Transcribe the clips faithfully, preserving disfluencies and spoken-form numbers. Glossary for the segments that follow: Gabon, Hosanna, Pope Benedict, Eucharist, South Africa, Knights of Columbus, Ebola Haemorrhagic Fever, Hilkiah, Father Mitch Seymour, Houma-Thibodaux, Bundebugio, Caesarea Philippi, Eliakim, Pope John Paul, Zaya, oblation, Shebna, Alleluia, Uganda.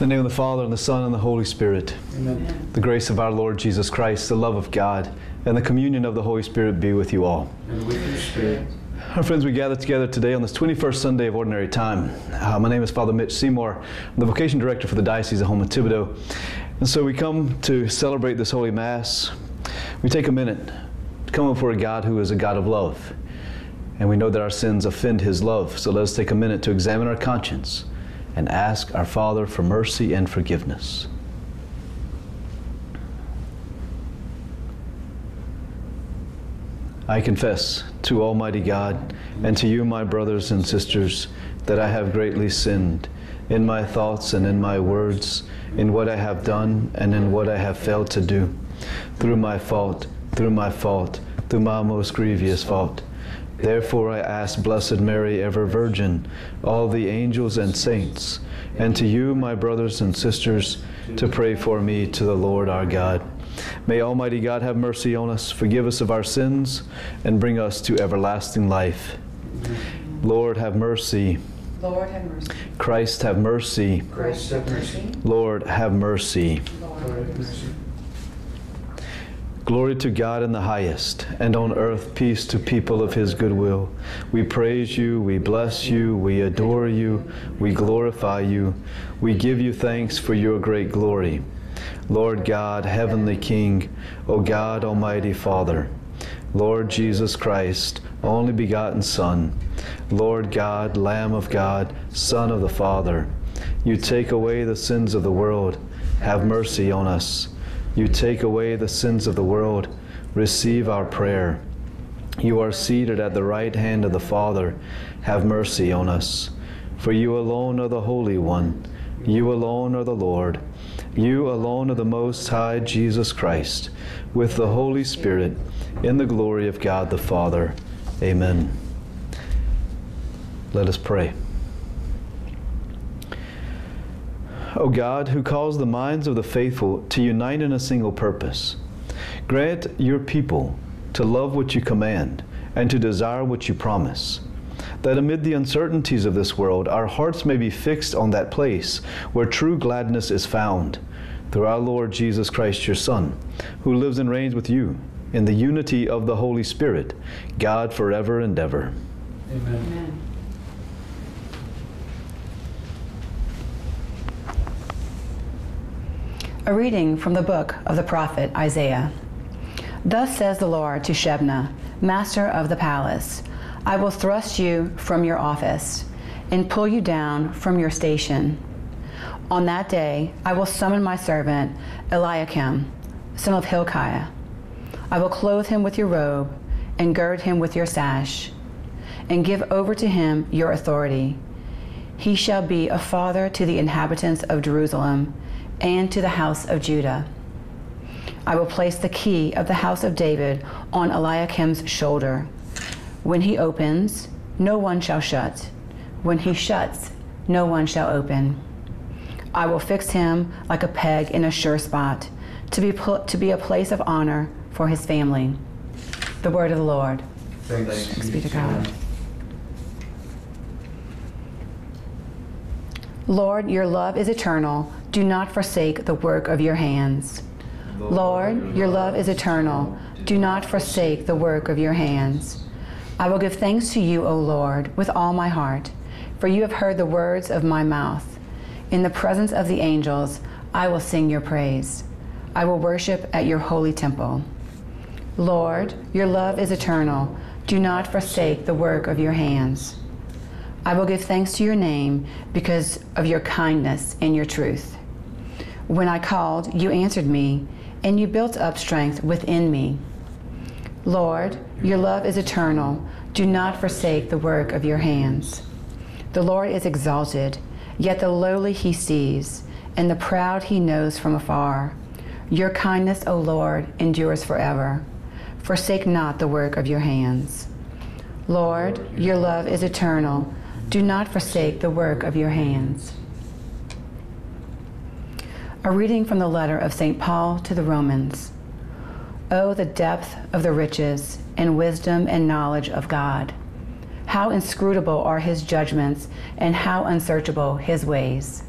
In the name of the Father, and the Son, and the Holy Spirit. Amen. The grace of our Lord Jesus Christ, the love of God, and the communion of the Holy Spirit be with you all. And with your spirit. Our friends, we gather together today on this twenty-first Sunday of Ordinary Time. Uh, my name is Father Mitch Seymour. I'm the Vocation Director for the Diocese of Houma-Thibodaux. And so we come to celebrate this Holy Mass. We take a minute to come before a God who is a God of love. And we know that our sins offend His love. So let us take a minute to examine our conscience and ask our Father for mercy and forgiveness. I confess to Almighty God and to you, my brothers and sisters, that I have greatly sinned in my thoughts and in my words, in what I have done and in what I have failed to do, through my fault, through my fault, through my most grievous fault. Therefore I ask Blessed Mary, ever Virgin, all the angels and saints, and to you, my brothers and sisters, to pray for me to the Lord our God. May Almighty God have mercy on us, forgive us of our sins, and bring us to everlasting life. Lord, have mercy. Lord, have mercy. Christ, have mercy. Christ, have mercy. Lord, have mercy. Lord, have mercy. Glory to God in the highest, and on earth peace to people of His goodwill. We praise you, we bless you, we adore you, we glorify you. We give you thanks for your great glory. Lord God, Heavenly King, O God, Almighty Father, Lord Jesus Christ, only begotten Son, Lord God, Lamb of God, Son of the Father, you take away the sins of the world, have mercy on us. You take away the sins of the world, receive our prayer. You are seated at the right hand of the Father, have mercy on us. For you alone are the Holy One, you alone are the Lord, you alone are the Most High Jesus Christ, with the Holy Spirit, in the glory of God the Father. Amen. Let us pray. O God, who calls the minds of the faithful to unite in a single purpose, grant your people to love what you command and to desire what you promise, that amid the uncertainties of this world, our hearts may be fixed on that place where true gladness is found, through our Lord Jesus Christ, your Son, who lives and reigns with you in the unity of the Holy Spirit, God forever and ever. Amen. Amen. A reading from the book of the prophet Isaiah. Thus says the Lord to Shebna, master of the palace, I will thrust you from your office and pull you down from your station. On that day, I will summon my servant Eliakim, son of Hilkiah. I will clothe him with your robe and gird him with your sash and give over to him your authority. He shall be a father to the inhabitants of Jerusalem and to the house of Judah. I will place the key of the house of David on Eliakim's shoulder. When he opens, no one shall shut. When he shuts, no one shall open. I will fix him like a peg in a sure spot, to be put, to be a place of honor for his family. The word of the Lord. Thanks, Thanks be to God. Lord, your love is eternal. Do not forsake the work of your hands. Lord, your love is eternal. Do not forsake the work of your hands. I will give thanks to you, O Lord, with all my heart, for you have heard the words of my mouth. In the presence of the angels, I will sing your praise. I will worship at your holy temple. Lord, your love is eternal. Do not forsake the work of your hands. I will give thanks to your name because of your kindness and your truth. When I called, you answered me, and you built up strength within me. Lord, your love is eternal. Do not forsake the work of your hands. The Lord is exalted, yet the lowly he sees, and the proud he knows from afar. Your kindness, O Lord, endures forever. Forsake not the work of your hands. Lord, your love is eternal. Do not forsake the work of your hands. A reading from the letter of Saint Paul to the Romans. Oh, the depth of the riches and wisdom and knowledge of God. How inscrutable are his judgments and how unsearchable his ways.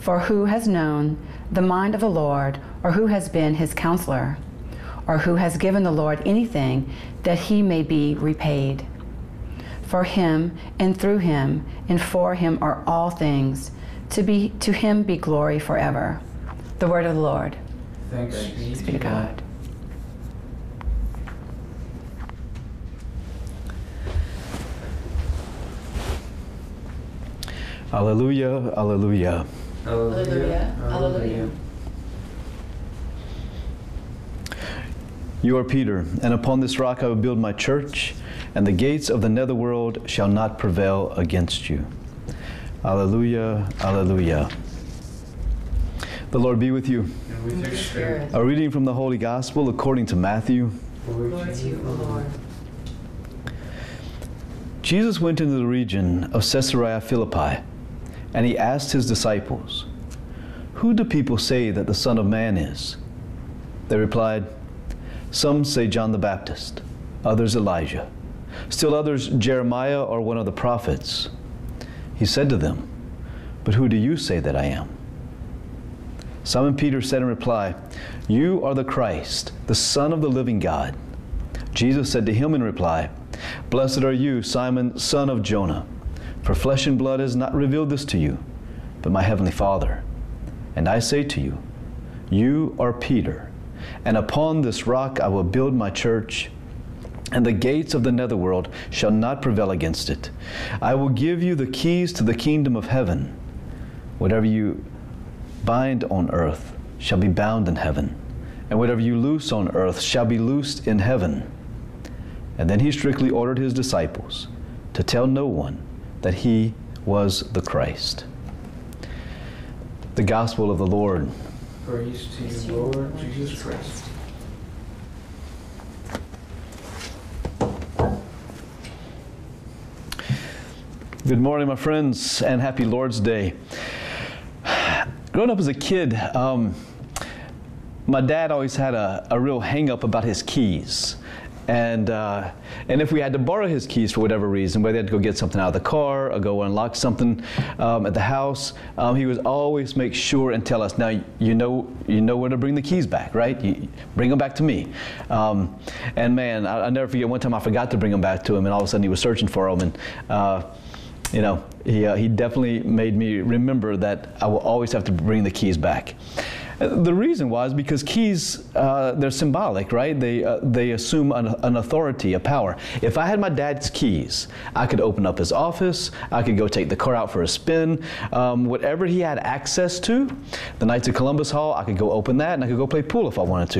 For who has known the mind of the Lord, or who has been his counselor, or who has given the Lord anything that he may be repaid? For him, and through him, and for him are all things. To be, to him be glory forever. The word of the Lord. Thanks, Thanks be to God. Alleluia, alleluia. Alleluia, alleluia. You are Peter, and upon this rock I will build my church, and the gates of the netherworld shall not prevail against you. Alleluia, alleluia. The Lord be with you. And with your spirit. A reading from the Holy Gospel according to Matthew. Glory to you, O Lord. Jesus went into the region of Caesarea Philippi, and he asked his disciples, "Who do people say that the Son of Man is?" They replied, "Some say John the Baptist, others Elijah, still others Jeremiah or one of the prophets." He said to them, "But who do you say that I am?" Simon Peter said in reply, "You are the Christ, the Son of the living God." Jesus said to him in reply, "Blessed are you, Simon, son of Jonah, for flesh and blood has not revealed this to you, but my heavenly Father. And I say to you, you are Peter, and upon this rock I will build my church, and the gates of the netherworld shall not prevail against it. I will give you the keys to the kingdom of heaven. Whatever you bind on earth shall be bound in heaven, and whatever you loose on earth shall be loosed in heaven." And then he strictly ordered his disciples to tell no one that he was the Christ. The Gospel of the Lord. Praise to you, Lord Jesus Christ. Good morning, my friends, and happy Lord's Day. Growing up as a kid, um, my dad always had a, a real hang-up about his keys. And, uh, and if we had to borrow his keys for whatever reason, whether he had to go get something out of the car or go unlock something um, at the house, um, he would always make sure and tell us, "Now you know you know where to bring the keys back, right? You bring them back to me." Um, and man, I, I'll never forget one time I forgot to bring them back to him, and all of a sudden he was searching for them. And uh, you know, he, uh, he definitely made me remember that I will always have to bring the keys back. The reason why is because keys, uh, they're symbolic, right? They, uh, they assume an, an authority, a power. If I had my dad's keys, I could open up his office, I could go take the car out for a spin, um, whatever he had access to, the Knights of Columbus Hall, I could go open that and I could go play pool if I wanted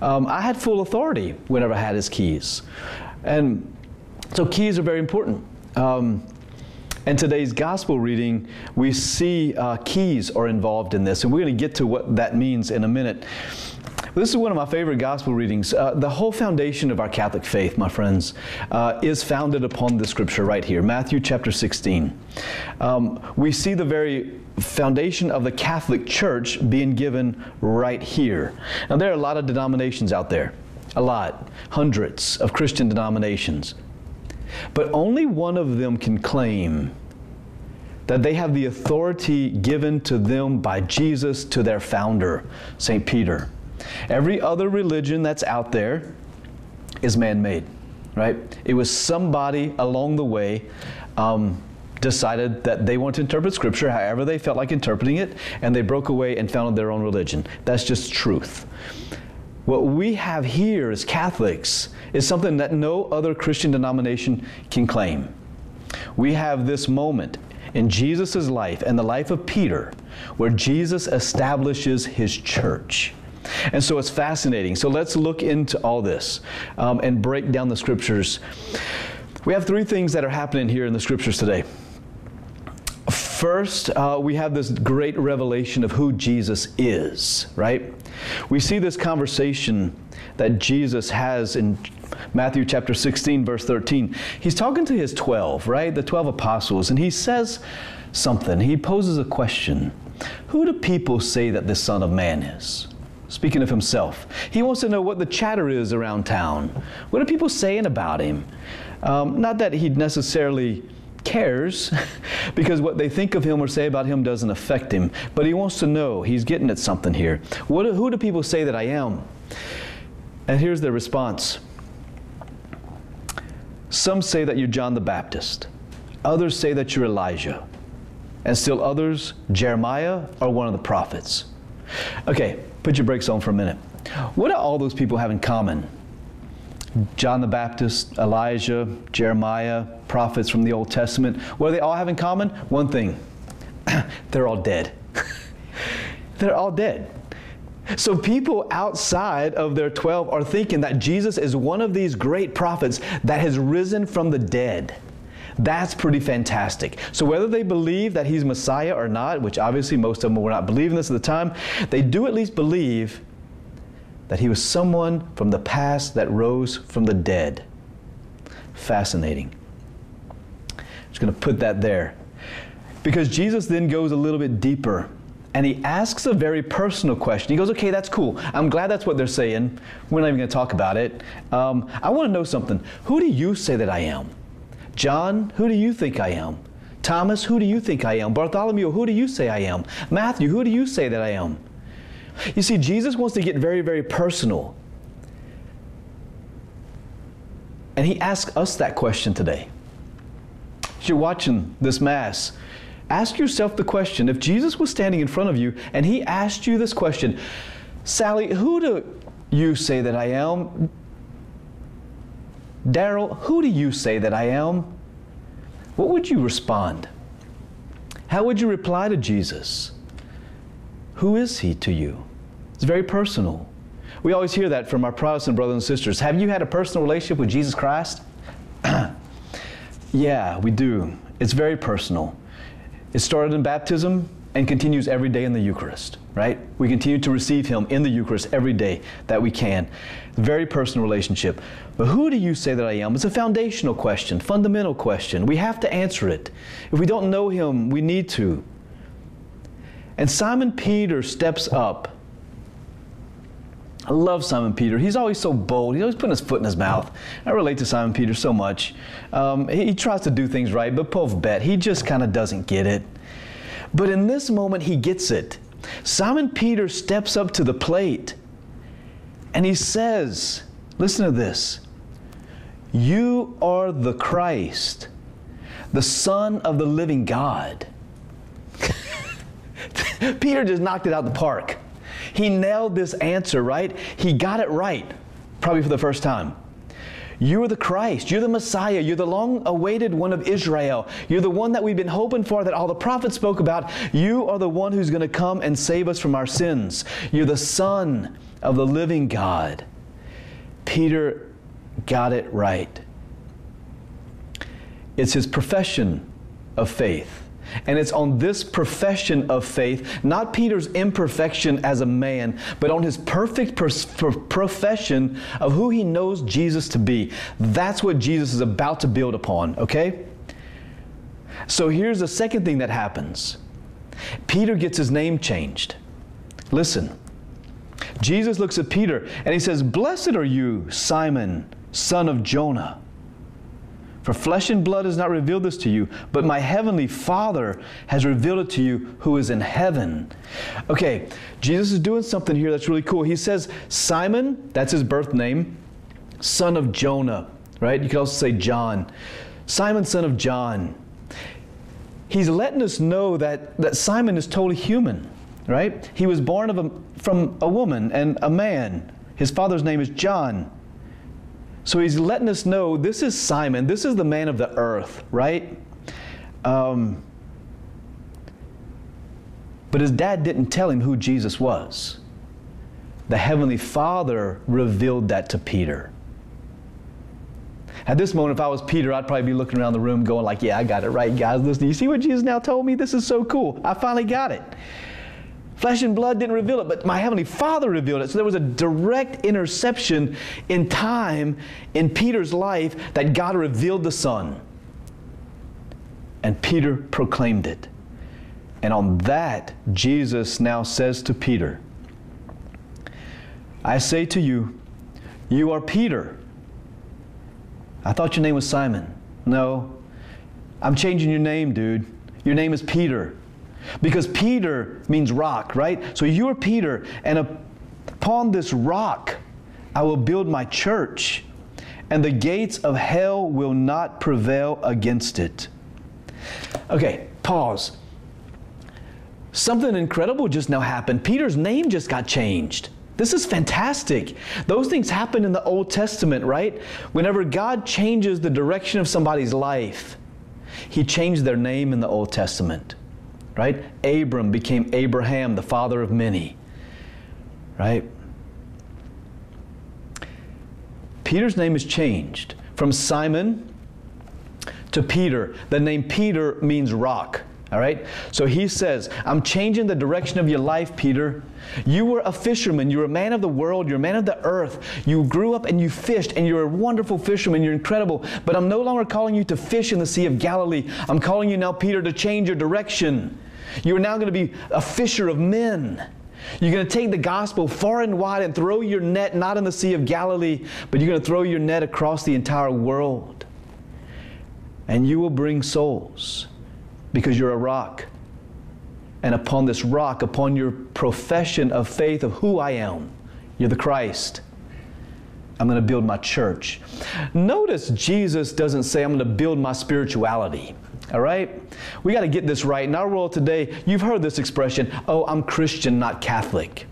to. Um, I had full authority whenever I had his keys. And so keys are very important. Um, In today's gospel reading, we see uh, keys are involved in this, and we're going to get to what that means in a minute. This is one of my favorite gospel readings. Uh, the whole foundation of our Catholic faith, my friends, uh, is founded upon this scripture right here, Matthew chapter sixteen. Um, we see the very foundation of the Catholic Church being given right here. Now, there are a lot of denominations out there, a lot, hundreds of Christian denominations. But only one of them can claim that they have the authority given to them by Jesus, to their founder, Saint Peter. Every other religion that's out there is man-made, right? It was somebody along the way um, decided that they want to interpret Scripture however they felt like interpreting it, and they broke away and founded their own religion. That's just truth. What we have here as Catholics is something that no other Christian denomination can claim. We have this moment in Jesus' life and the life of Peter where Jesus establishes his church. And so it's fascinating. So let's look into all this um, and break down the scriptures. We have three things that are happening here in the scriptures today. First, uh, we have this great revelation of who Jesus is, right? We see this conversation that Jesus has in Matthew chapter sixteen, verse thirteen. He's talking to his twelve, right? The twelve apostles, and he says something. He poses a question. Who do people say that the Son of Man is? Speaking of himself. He wants to know what the chatter is around town. What are people saying about him? Um, not that he'd necessarily cares because what they think of him or say about him doesn't affect him. But he wants to know. He's getting at something here. What, who do people say that I am? And here's their response. Some say that you're John the Baptist. Others say that you're Elijah. And still others, Jeremiah, or one of the prophets. Okay, put your brakes on for a minute. What do all those people have in common? John the Baptist, Elijah, Jeremiah, prophets from the Old Testament. What do they all have in common? One thing. They're all dead. They're all dead. So people outside of their twelve are thinking that Jesus is one of these great prophets that has risen from the dead. That's pretty fantastic. So whether they believe that he's Messiah or not, which obviously most of them were not believing this at the time, they do at least believe that he was someone from the past that rose from the dead. Fascinating. I'm just going to put that there. Because Jesus then goes a little bit deeper, and he asks a very personal question. He goes, okay, that's cool. I'm glad that's what they're saying. We're not even going to talk about it. Um, I want to know something. Who do you say that I am? John, who do you think I am? Thomas, who do you think I am? Bartholomew, who do you say I am? Matthew, who do you say that I am? You see, Jesus wants to get very, very personal. And he asks us that question today. As you're watching this Mass, ask yourself the question, if Jesus was standing in front of you and he asked you this question, Sally, who do you say that I am? Daryl, who do you say that I am? What would you respond? How would you reply to Jesus? Who is he to you? It's very personal. We always hear that from our Protestant brothers and sisters. Have you had a personal relationship with Jesus Christ? Yeah, we do. It's very personal. It started in baptism and continues every day in the Eucharist, right? We continue to receive him in the Eucharist every day that we can. Very personal relationship. But who do you say that I am? It's a foundational question, fundamental question. We have to answer it. If we don't know him, we need to. And Simon Peter steps up. I love Simon Peter. He's always so bold. He's always putting his foot in his mouth. I relate to Simon Peter so much. Um, he, he tries to do things right, but Pov Bet, he just kind of doesn't get it. But in this moment, he gets it. Simon Peter steps up to the plate, and he says, listen to this, you are the Christ, the Son of the living God. Peter just knocked it out of the park. He nailed this answer, right? He got it right, probably for the first time. You are the Christ. You're the Messiah. You're the long-awaited one of Israel. You're the one that we've been hoping for, that all the prophets spoke about. You are the one who's going to come and save us from our sins. You're the Son of the living God. Peter got it right. It's his profession of faith. And it's on this profession of faith, not Peter's imperfection as a man, but on his perfect profession of who he knows Jesus to be. That's what Jesus is about to build upon, okay? So here's the second thing that happens. Peter gets his name changed. Listen, Jesus looks at Peter and he says, "Blessed are you, Simon, son of Jonah. For flesh and blood has not revealed this to you, but my heavenly Father has revealed it to you who is in heaven." Okay, Jesus is doing something here that's really cool. He says, Simon, that's his birth name, son of Jonah, right? You could also say John. Simon, son of John. He's letting us know that, that Simon is totally human, right? He was born of a, from a woman and a man. His father's name is John. So he's letting us know, this is Simon, this is the man of the earth, right? Um, but his dad didn't tell him who Jesus was. The Heavenly Father revealed that to Peter. At this moment, if I was Peter, I'd probably be looking around the room going like, yeah, I got it right, guys. Listen, you see what Jesus now told me? This is so cool. I finally got it. Flesh and blood didn't reveal it, but my Heavenly Father revealed it. So there was a direct interception in time in Peter's life that God revealed the Son. And Peter proclaimed it. And on that, Jesus now says to Peter, I say to you, you are Peter. I thought your name was Simon. No, I'm changing your name, dude. Your name is Peter. Because Peter means rock, right? So you're Peter, and upon this rock I will build my church, and the gates of hell will not prevail against it. Okay, pause. Something incredible just now happened. Peter's name just got changed. This is fantastic. Those things happen in the Old Testament, right? Whenever God changes the direction of somebody's life, he changed their name in the Old Testament, right? Abram became Abraham, the father of many, right? Peter's name is changed from Simon to Peter. The name Peter means rock. All right? So he says, I'm changing the direction of your life, Peter. You were a fisherman. You were a man of the world. You're a man of the earth. You grew up and you fished, and you're a wonderful fisherman. You're incredible. But I'm no longer calling you to fish in the Sea of Galilee. I'm calling you now, Peter, to change your direction. You're now going to be a fisher of men. You're going to take the gospel far and wide and throw your net not in the Sea of Galilee, but you're going to throw your net across the entire world. And you will bring souls. Because you're a rock. And upon this rock, upon your profession of faith of who I am, you're the Christ, I'm going to build my church. Notice Jesus doesn't say, I'm going to build my spirituality. All right? We got to get this right. In our world today, you've heard this expression, oh, I'm Christian, not Catholic.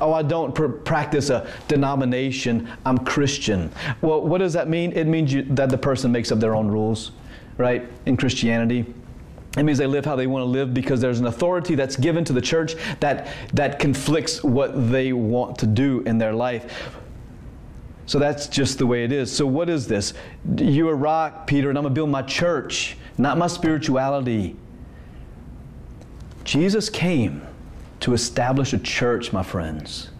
Oh, I don't pr practice a denomination, I'm Christian. Well, what does that mean? It means you, that the person makes up their own rules, right, in Christianity. It means they live how they want to live because there's an authority that's given to the church that, that conflicts what they want to do in their life. So that's just the way it is. So what is this? You're a rock, Peter, and I'm going to build my church, not my spirituality. Jesus came to establish a church, my friends.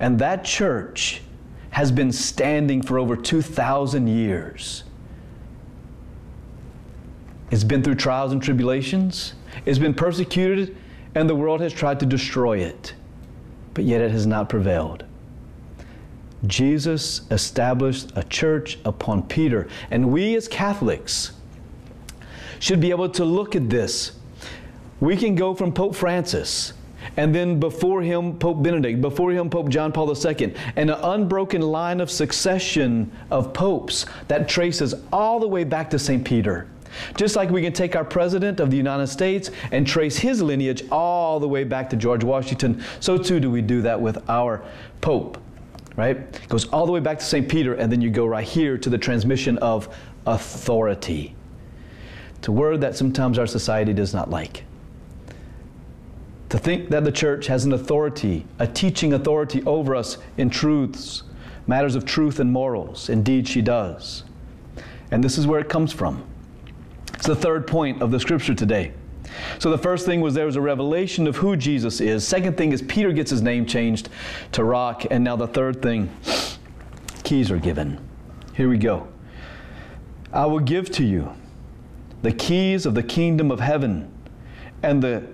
And that church has been standing for over two thousand years. It's been through trials and tribulations. It's been persecuted, and the world has tried to destroy it. But yet it has not prevailed. Jesus established a church upon Peter. And we as Catholics should be able to look at this. We can go from Pope Francis, and then before him, Pope Benedict, before him, Pope John Paul the Second, and an unbroken line of succession of popes that traces all the way back to Saint Peter. Just like we can take our president of the United States and trace his lineage all the way back to George Washington, so too do we do that with our Pope, right? It goes all the way back to Saint Peter, and then you go right here to the transmission of authority. It's a word that sometimes our society does not like. To think that the church has an authority, a teaching authority over us in truths, matters of truth and morals. Indeed, she does. And this is where it comes from. It's the third point of the scripture today. So the first thing was there was a revelation of who Jesus is. Second thing is Peter gets his name changed to rock. And now the third thing, keys are given. Here we go. I will give to you the keys of the kingdom of heaven, and the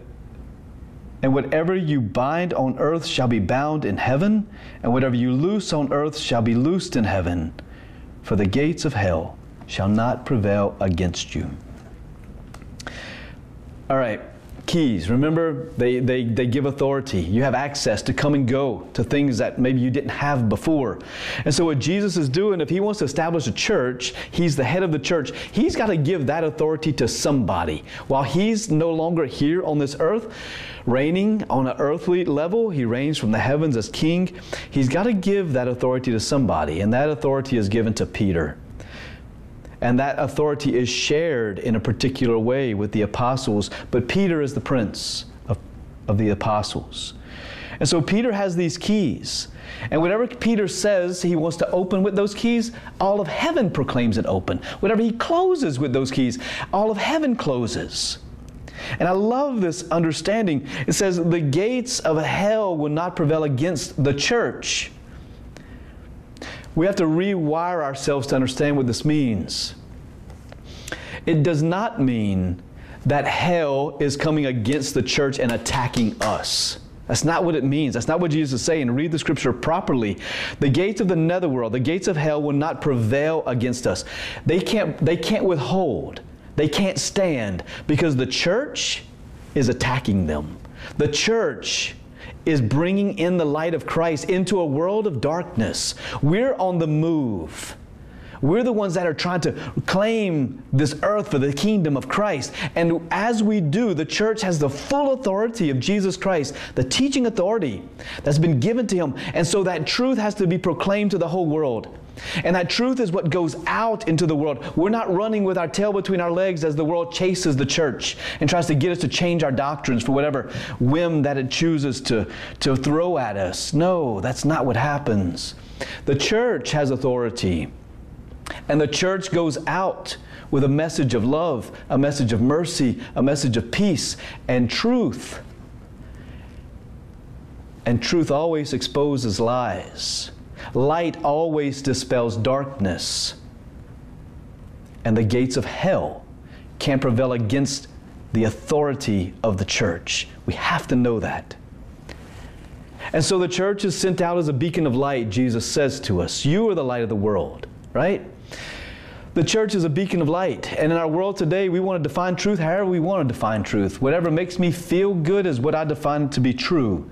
and whatever you bind on earth shall be bound in heaven, and whatever you loose on earth shall be loosed in heaven, for the gates of hell shall not prevail against you. All right, keys. Remember, they, they, they give authority. You have access to come and go to things that maybe you didn't have before. And so what Jesus is doing, if he wants to establish a church, he's the head of the church. He's got to give that authority to somebody. While he's no longer here on this earth, reigning on an earthly level, he reigns from the heavens as king. He's got to give that authority to somebody, and that authority is given to Peter. And that authority is shared in a particular way with the apostles. But Peter is the prince of, of the apostles. And so Peter has these keys. And whatever Peter says he wants to open with those keys, all of heaven proclaims it open. Whatever he closes with those keys, all of heaven closes. And I love this understanding. It says, the gates of hell will not prevail against the church. We have to rewire ourselves to understand what this means. It does not mean that hell is coming against the church and attacking us. That's not what it means. That's not what Jesus is saying. Read the scripture properly. The gates of the netherworld, the gates of hell will not prevail against us. They can't, they can't withhold. They can't stand because the church is attacking them. The church is bringing in the light of Christ into a world of darkness. We're on the move. We're the ones that are trying to claim this earth for the kingdom of Christ. And as we do, the church has the full authority of Jesus Christ, the teaching authority that's been given to him. And so that truth has to be proclaimed to the whole world. And that truth is what goes out into the world. We're not running with our tail between our legs as the world chases the church and tries to get us to change our doctrines for whatever whim that it chooses to, to throw at us. No, that's not what happens. The church has authority. And the church goes out with a message of love, a message of mercy, a message of peace and truth. And truth always exposes lies. Light always dispels darkness. And the gates of hell can't prevail against the authority of the church. We have to know that. And so the church is sent out as a beacon of light, Jesus says to us. You are the light of the world, right? The church is a beacon of light. And in our world today, we want to define truth however we want to define truth. Whatever makes me feel good is what I define to be true.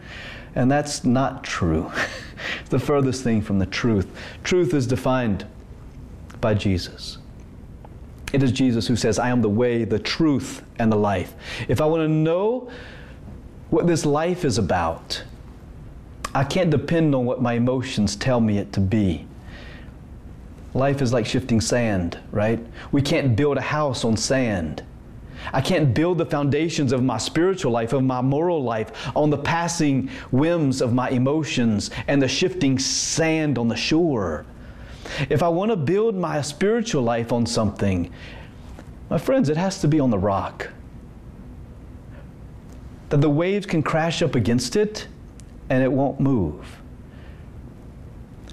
And that's not true. It's the furthest thing from the truth. Truth is defined by Jesus. It is Jesus who says, I am the way, the truth, and the life. If I want to know what this life is about, I can't depend on what my emotions tell me it to be. Life is like shifting sand, right? We can't build a house on sand. I can't build the foundations of my spiritual life, of my moral life, on the passing whims of my emotions and the shifting sand on the shore. If I want to build my spiritual life on something, my friends, it has to be on the rock. That the waves can crash up against it and it won't move.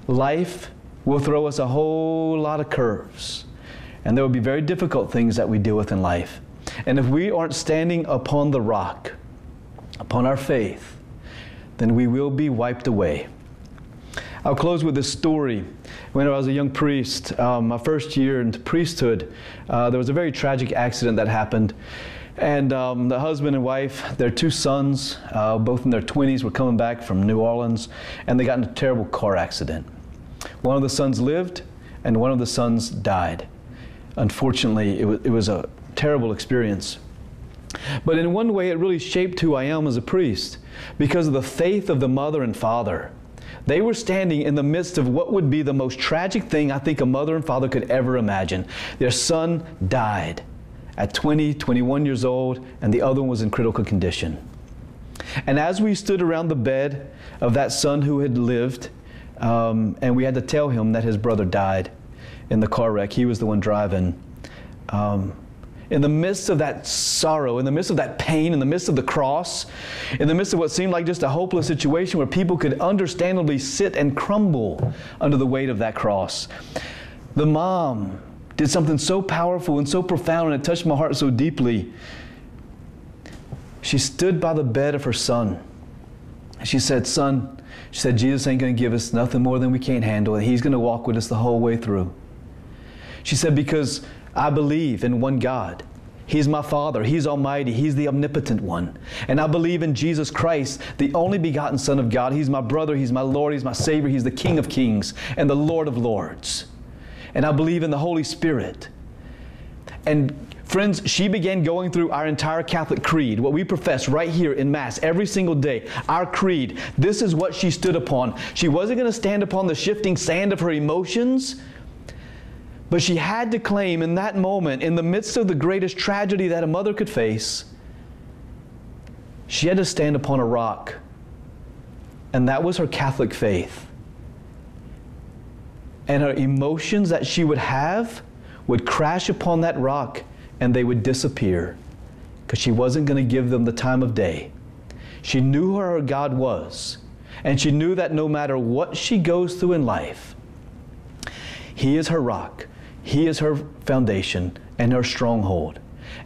Life will throw us a whole lot of curves. And there will be very difficult things that we deal with in life. And if we aren't standing upon the rock, upon our faith, then we will be wiped away. I'll close with this story. When I was a young priest, um, my first year in priesthood, uh, there was a very tragic accident that happened. And um, the husband and wife, their two sons, uh, both in their twenties, were coming back from New Orleans, and they got in a terrible car accident. One of the sons lived, and one of the sons died. Unfortunately, it was, it was a terrible experience. But in one way, it really shaped who I am as a priest, because of the faith of the mother and father. They were standing in the midst of what would be the most tragic thing I think a mother and father could ever imagine. Their son died at twenty, twenty-one years old, and the other one was in critical condition. And as we stood around the bed of that son who had lived, Um, and we had to tell him that his brother died in the car wreck. He was the one driving. Um, in the midst of that sorrow, in the midst of that pain, in the midst of the cross, in the midst of what seemed like just a hopeless situation where people could understandably sit and crumble under the weight of that cross, the mom did something so powerful and so profound, and it touched my heart so deeply. She stood by the bed of her son. She said, son, she said, Jesus ain't going to give us nothing more than we can't handle, and he's going to walk with us the whole way through. She said, because I believe in one God. He's my Father. He's Almighty. He's the omnipotent one. And I believe in Jesus Christ, the only begotten Son of God. He's my brother. He's my Lord. He's my Savior. He's the King of Kings and the Lord of Lords. And I believe in the Holy Spirit. And friends, she began going through our entire Catholic creed, what we profess right here in Mass every single day, our creed. This is what she stood upon. She wasn't going to stand upon the shifting sand of her emotions, but she had to claim in that moment, in the midst of the greatest tragedy that a mother could face, she had to stand upon a rock. And that was her Catholic faith. And her emotions that she would have would crash upon that rock, and they would disappear, because she wasn't going to give them the time of day. She knew who her God was, and she knew that no matter what she goes through in life, he is her rock, he is her foundation and her stronghold.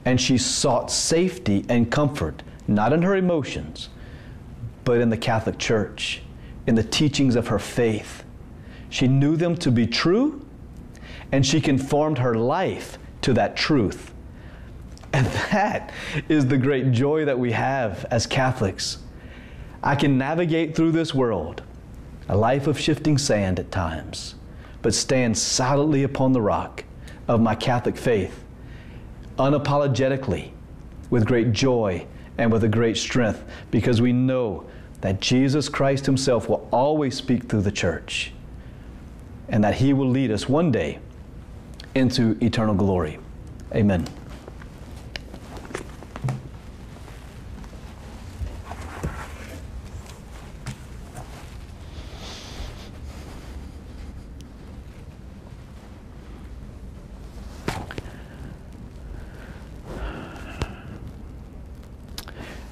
And she sought safety and comfort, not in her emotions, but in the Catholic Church, in the teachings of her faith. She knew them to be true, and she conformed her life to that truth. And that is the great joy that we have as Catholics. I can navigate through this world, a life of shifting sand at times, but stand solidly upon the rock of my Catholic faith, unapologetically, with great joy and with a great strength, because we know that Jesus Christ himself will always speak through the church, and that he will lead us one day into eternal glory. Amen.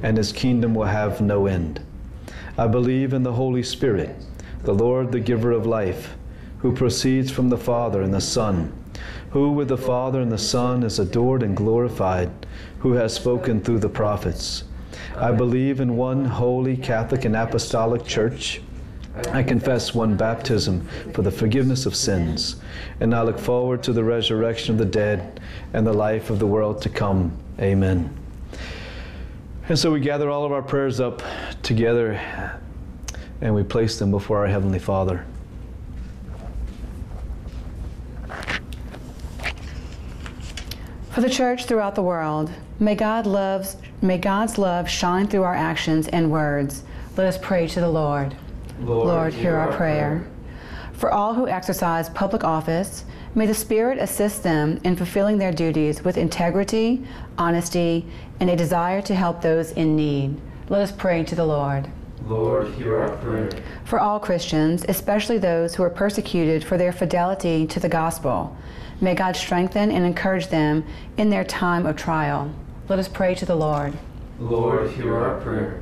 and his kingdom will have no end. I believe in the Holy Spirit, the Lord, the giver of life, who proceeds from the Father and the Son, who with the Father and the Son is adored and glorified, who has spoken through the prophets. I believe in one holy Catholic and apostolic church. I confess one baptism for the forgiveness of sins, and I look forward to the resurrection of the dead and the life of the world to come. Amen. And so we gather all of our prayers up together and we place them before our Heavenly Father. For the church throughout the world, may God loves, may God's love shine through our actions and words. Let us pray to the Lord. Lord, Lord, hear our prayer. For all who exercise public office, may the Spirit assist them in fulfilling their duties with integrity, honesty, and a desire to help those in need. Let us pray to the Lord. Lord, hear our prayer. For all Christians, especially those who are persecuted for their fidelity to the gospel, may God strengthen and encourage them in their time of trial. Let us pray to the Lord. Lord, hear our prayer.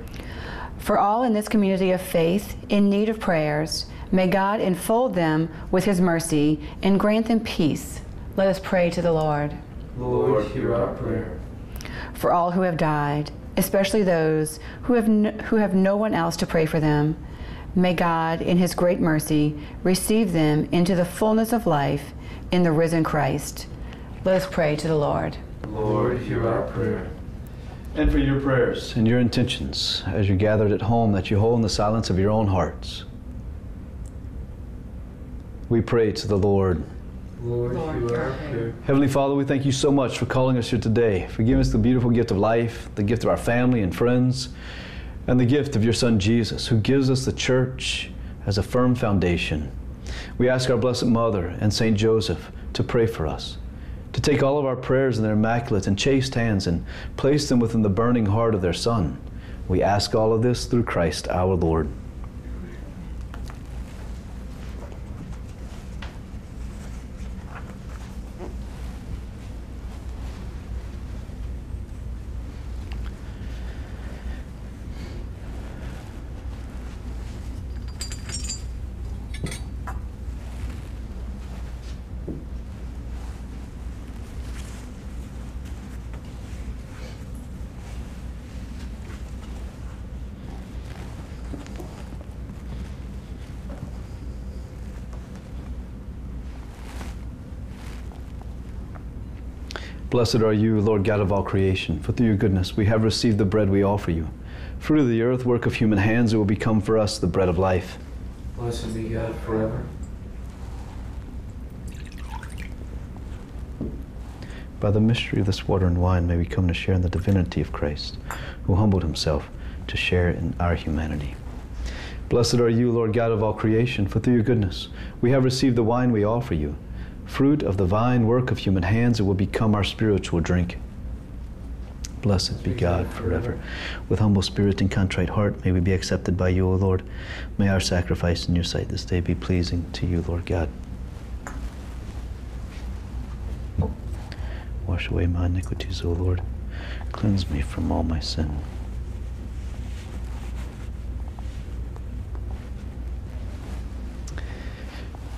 For all in this community of faith in need of prayers, may God enfold them with his mercy and grant them peace. Let us pray to the Lord. Lord, hear our prayer. For all who have died, especially those who have no, who have no one else to pray for them, may God, in his great mercy, receive them into the fullness of life in the risen Christ. Let us pray to the Lord. Lord, hear our prayer. And for your prayers and your intentions as you gathered at home that you hold in the silence of your own hearts. We pray to the Lord. Lord, Lord you are here. Heavenly Father, we thank you so much for calling us here today, for giving us the beautiful gift of life, the gift of our family and friends, and the gift of your Son Jesus, who gives us the church as a firm foundation. We ask our Blessed Mother and Saint Joseph to pray for us, to take all of our prayers in their immaculate and chaste hands and place them within the burning heart of their Son. We ask all of this through Christ our Lord. Blessed are you, Lord God of all creation, for through your goodness we have received the bread we offer you. Fruit of the earth, work of human hands, it will become for us the bread of life. Blessed be God forever. by the mystery of this water and wine may we come to share in the divinity of Christ, who humbled himself to share in our humanity. Blessed are you, Lord God of all creation, for through your goodness we have received the wine we offer you, fruit of the vine, work of human hands, it will become our spiritual drink. Blessed be God forever. With humble spirit and contrite heart, may we be accepted by you, O Lord. May our sacrifice in your sight this day be pleasing to you, Lord God. Wash away my iniquities, O Lord. Cleanse me from all my sin.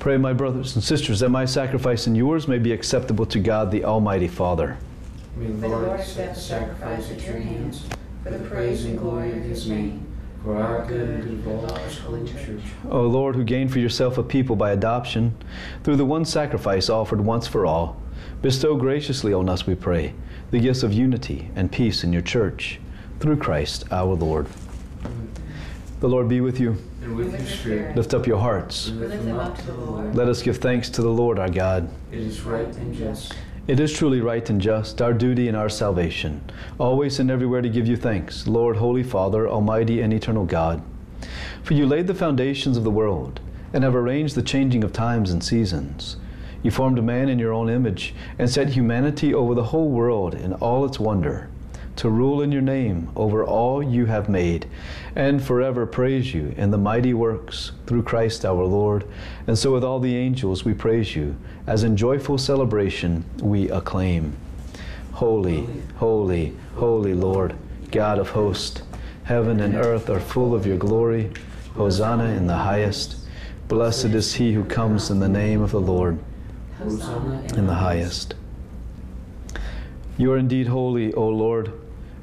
Pray, my brothers and sisters, that my sacrifice and yours may be acceptable to God, the Almighty Father. May the Lord accept the sacrifice at your hands for the praise and glory of his name, for our good and good of all his holy church. O Lord, who gained for yourself a people by adoption, through the one sacrifice offered once for all, bestow graciously on us, we pray, the gifts of unity and peace in your church, through Christ our Lord. Amen. The Lord be with you. And with your spirit. Lift up your hearts. Lift them up to the Lord. Let us give thanks to the Lord our God. It is right and just. It is truly right and just, our duty and our salvation, always and everywhere to give you thanks, Lord, Holy Father, Almighty and Eternal God. For you laid the foundations of the world and have arranged the changing of times and seasons. You formed man in your own image and set humanity over the whole world in all its wonder, to rule in your name over all you have made, and forever praise you in the mighty works through Christ our Lord. And so with all the angels we praise you, as in joyful celebration we acclaim. Holy, holy, holy Lord, God of hosts, heaven and earth are full of your glory. Hosanna in the highest. Blessed is he who comes in the name of the Lord. Hosanna in the highest. You are indeed holy, O Lord,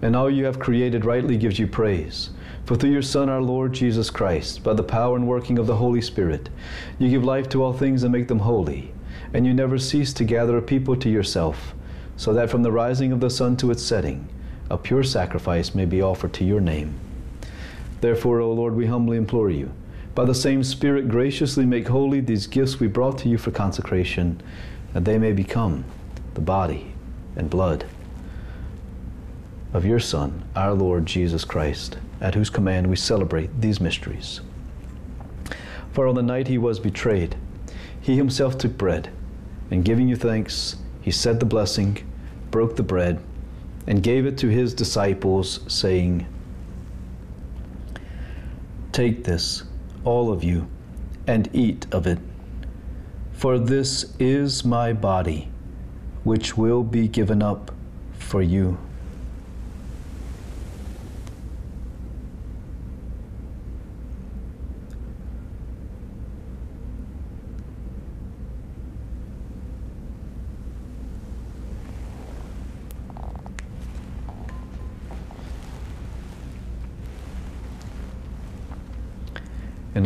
and all you have created rightly gives you praise. For through your Son, our Lord Jesus Christ, by the power and working of the Holy Spirit, you give life to all things and make them holy, and you never cease to gather a people to yourself, so that from the rising of the sun to its setting, a pure sacrifice may be offered to your name. Therefore, O Lord, we humbly implore you, by the same Spirit graciously make holy these gifts we brought to you for consecration, that they may become the body and blood of your Son, our Lord Jesus Christ, at whose command we celebrate these mysteries. For on the night he was betrayed, he himself took bread, and giving you thanks, he said the blessing, broke the bread, and gave it to his disciples, saying, "Take this, all of you, and eat of it, for this is my body, which will be given up for you." In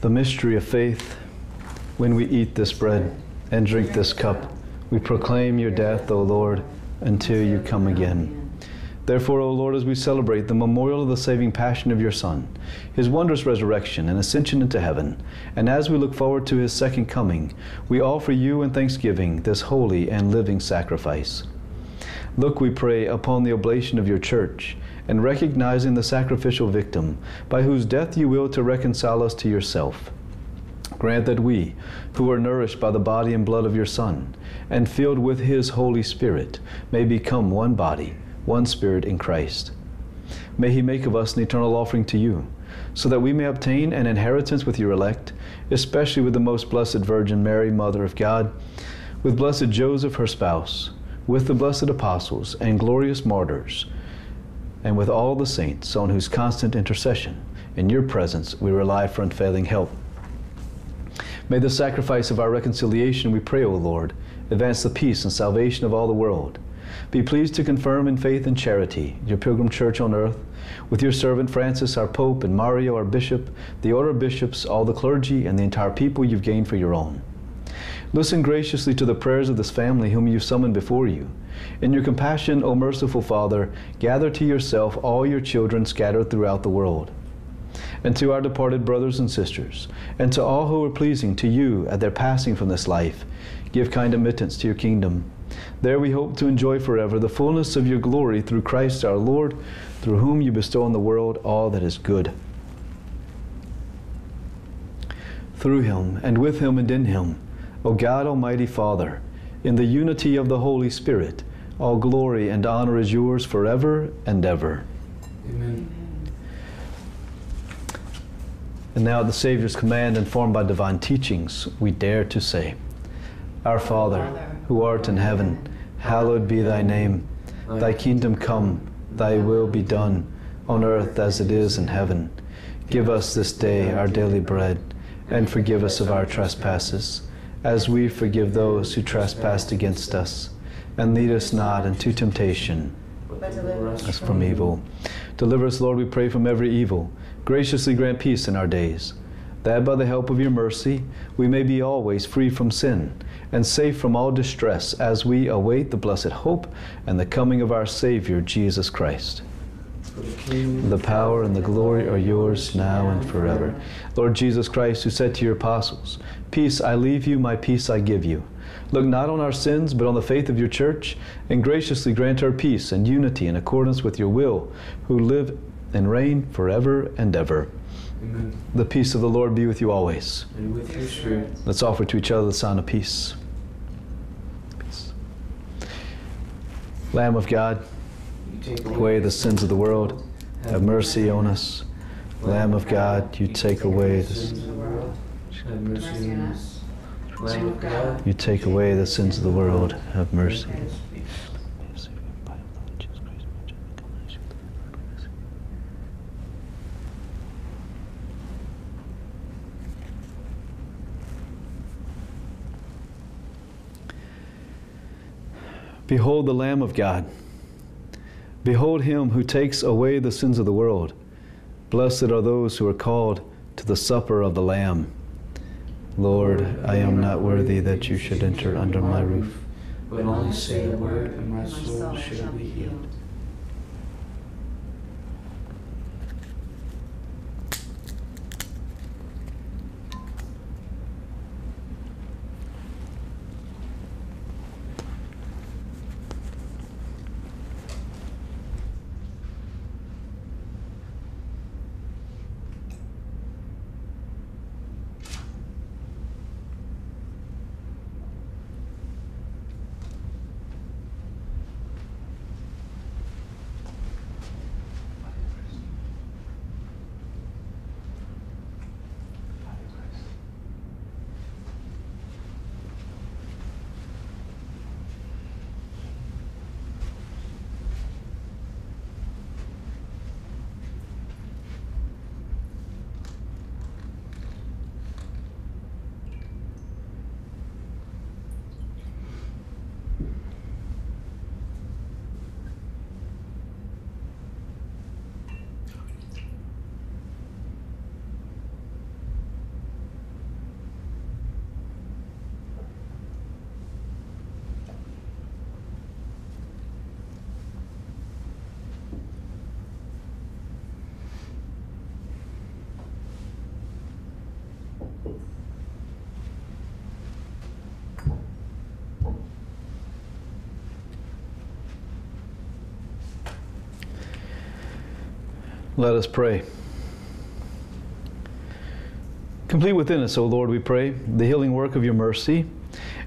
The mystery of faith. When we eat this bread and drink this cup, we proclaim your death, O Lord, until you come again. Therefore, O Lord, as we celebrate the memorial of the saving passion of your Son, his wondrous resurrection and ascension into heaven, and as we look forward to his second coming, we offer you in thanksgiving this holy and living sacrifice. Look, we pray, upon the oblation of your church, and recognizing the sacrificial victim, by whose death you will to reconcile us to yourself. Grant that we, who are nourished by the body and blood of your Son, and filled with his Holy Spirit, may become one body, one spirit in Christ. May he make of us an eternal offering to you, so that we may obtain an inheritance with your elect, especially with the most blessed Virgin Mary, Mother of God, with blessed Joseph, her spouse, with the blessed apostles and glorious martyrs, and with all the saints on whose constant intercession in your presence we rely for unfailing help. May the sacrifice of our reconciliation, we pray, O Lord, advance the peace and salvation of all the world. Be pleased to confirm in faith and charity your pilgrim church on earth, with your servant Francis, our Pope, and Mario, our Bishop, the order of bishops, all the clergy, and the entire people you've gained for your own. Listen graciously to the prayers of this family whom you've summoned before you. In your compassion, O merciful Father, gather to yourself all your children scattered throughout the world, and to our departed brothers and sisters, and to all who are pleasing to you at their passing from this life, give kind admittance to your kingdom. There we hope to enjoy forever the fullness of your glory through Christ our Lord, through whom you bestow on the world all that is good. Through him, and with him, and in him, O God, Almighty Father, in the unity of the Holy Spirit, all glory and honor is yours forever and ever. Amen. And now at the Savior's command, informed by divine teachings, we dare to say, Our Father, who art in heaven, hallowed be thy name. Thy kingdom come, thy will be done, on earth as it is in heaven. Give us this day our daily bread, and forgive us of our trespasses, as we forgive those who trespass against us. And lead us not into temptation, but deliver us from evil. Deliver us, Lord, we pray, from every evil. Graciously grant peace in our days, that by the help of your mercy we may be always free from sin and safe from all distress as we await the blessed hope and the coming of our Savior, Jesus Christ. The power and the glory are yours now and forever. Lord Jesus Christ, who said to your apostles, Peace I leave you, my peace I give you. Look not on our sins, but on the faith of your church, and graciously grant her peace and unity in accordance with your will, who live and reign forever and ever. Amen. The peace of the Lord be with you always. And with your spirit. Let's offer to each other the sign of peace. Peace. Lamb of God, you take away the sins of the world. Have mercy on us. Lamb of God, you take away the sins of the world. Have mercy on us. Lamb of God, you take away the sins of the world. Have mercy. Behold the Lamb of God. Behold him who takes away the sins of the world. Blessed are those who are called to the supper of the Lamb. Lord, I am not worthy that you should enter under my roof, but only say the word and my soul shall be healed. Let us pray. Complete within us, O Lord, we pray, the healing work of your mercy,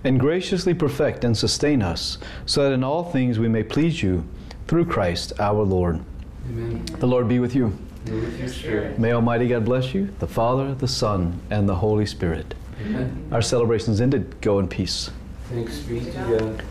and graciously perfect and sustain us, so that in all things we may please you, through Christ our Lord. Amen. The Lord be with you. and with your spirit. May Almighty God bless you, the Father, the Son, and the Holy Spirit. Amen. Our celebration's ended. Go in peace. Thanks be to God.